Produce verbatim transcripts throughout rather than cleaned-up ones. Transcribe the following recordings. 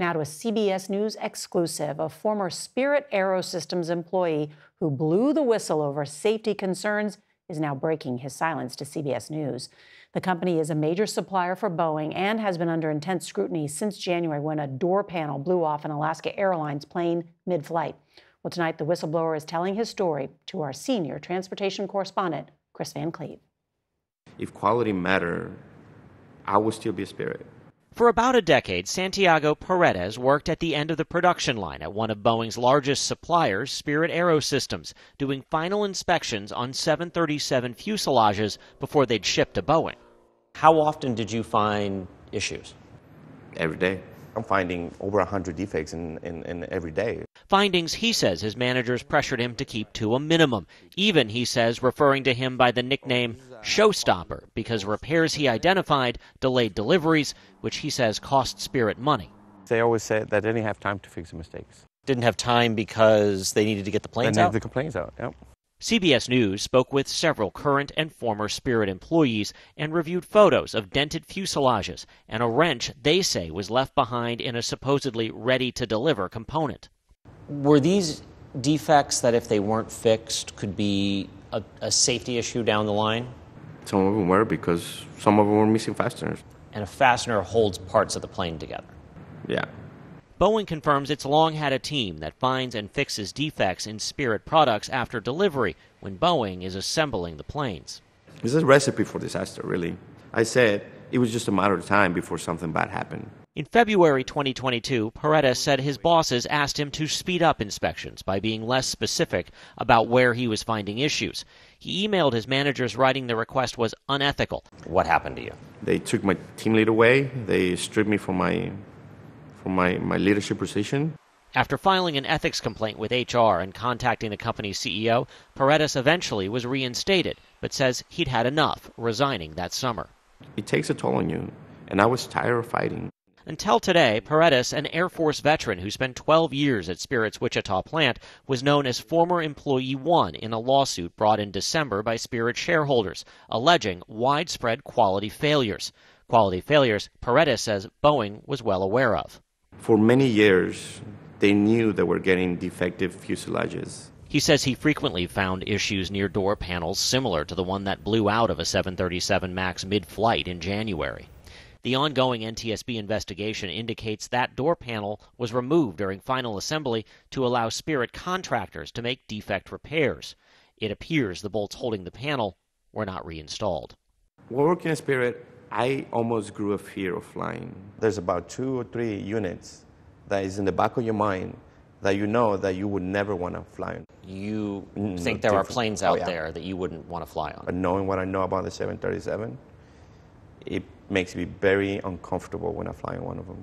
Now to a C B S News exclusive, a former Spirit AeroSystems employee who blew the whistle over safety concerns is now breaking his silence to C B S News. The company is a major supplier for Boeing and has been under intense scrutiny since January when a door panel blew off an Alaska Airlines plane mid-flight. Well, tonight the whistleblower is telling his story to our senior transportation correspondent, Kris Van Cleave. If quality mattered, I would still be a Spirit. For about a decade, Santiago Paredes worked at the end of the production line at one of Boeing's largest suppliers, Spirit AeroSystems, doing final inspections on seven thirty-seven fuselages before they'd ship to Boeing. How often did you find issues? Every day. I'm finding over one hundred defects in, in, in every day. Findings, he says, his managers pressured him to keep to a minimum, even, he says, referring to him by the nickname Showstopper, because repairs he identified delayed deliveries, which he says cost Spirit money. They always said they didn't have time to fix the mistakes. Didn't have time because they needed to get the planes out? They needed the complaints out, yep. C B S News spoke with several current and former Spirit employees and reviewed photos of dented fuselages and a wrench they say was left behind in a supposedly ready-to-deliver component. Were these defects that if they weren't fixed could be a, a safety issue down the line? Some of them were because some of them were missing fasteners. And a fastener holds parts of the plane together? Yeah. Boeing confirms it's long had a team that finds and fixes defects in Spirit products after delivery when Boeing is assembling the planes. This is a recipe for disaster, really. I said it was just a matter of time before something bad happened. In February twenty twenty-two, Paredes said his bosses asked him to speed up inspections by being less specific about where he was finding issues. He emailed his managers writing the request was unethical. What happened to you? They took my team lead away. They stripped me from my... from my, my leadership position. After filing an ethics complaint with H R and contacting the company's C E O, Paredes eventually was reinstated, but says he'd had enough, resigning that summer. It takes a toll on you, and I was tired of fighting. Until today, Paredes, an Air Force veteran who spent twelve years at Spirit's Wichita plant, was known as former employee one in a lawsuit brought in December by Spirit shareholders, alleging widespread quality failures. Quality failures Paredes says Boeing was well aware of. For many years, they knew they were getting defective fuselages. He says he frequently found issues near door panels similar to the one that blew out of a seven thirty-seven MAX mid-flight in January. The ongoing N T S B investigation indicates that door panel was removed during final assembly to allow Spirit contractors to make defect repairs. It appears the bolts holding the panel were not reinstalled. We're working at Spirit. I almost grew a fear of flying. There's about two or three units that is in the back of your mind that you know that you would never want to fly on. You mm, think there different. Are planes out oh, yeah. there that you wouldn't want to fly on? But knowing what I know about the seven thirty-seven, it makes me very uncomfortable when I fly on one of them.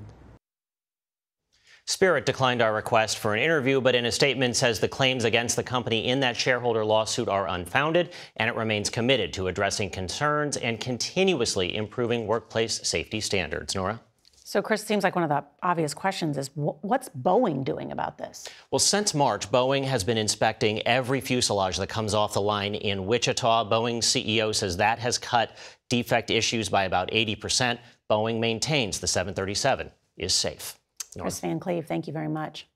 Spirit declined our request for an interview, but in a statement says the claims against the company in that shareholder lawsuit are unfounded, and it remains committed to addressing concerns and continuously improving workplace safety standards. Nora? So, Kris, it seems like one of the obvious questions is, what's Boeing doing about this? Well, since March, Boeing has been inspecting every fuselage that comes off the line in Wichita. Boeing's C E O says that has cut defect issues by about eighty percent. Boeing maintains the seven thirty-seven is safe. Kris Van Cleave, thank you very much.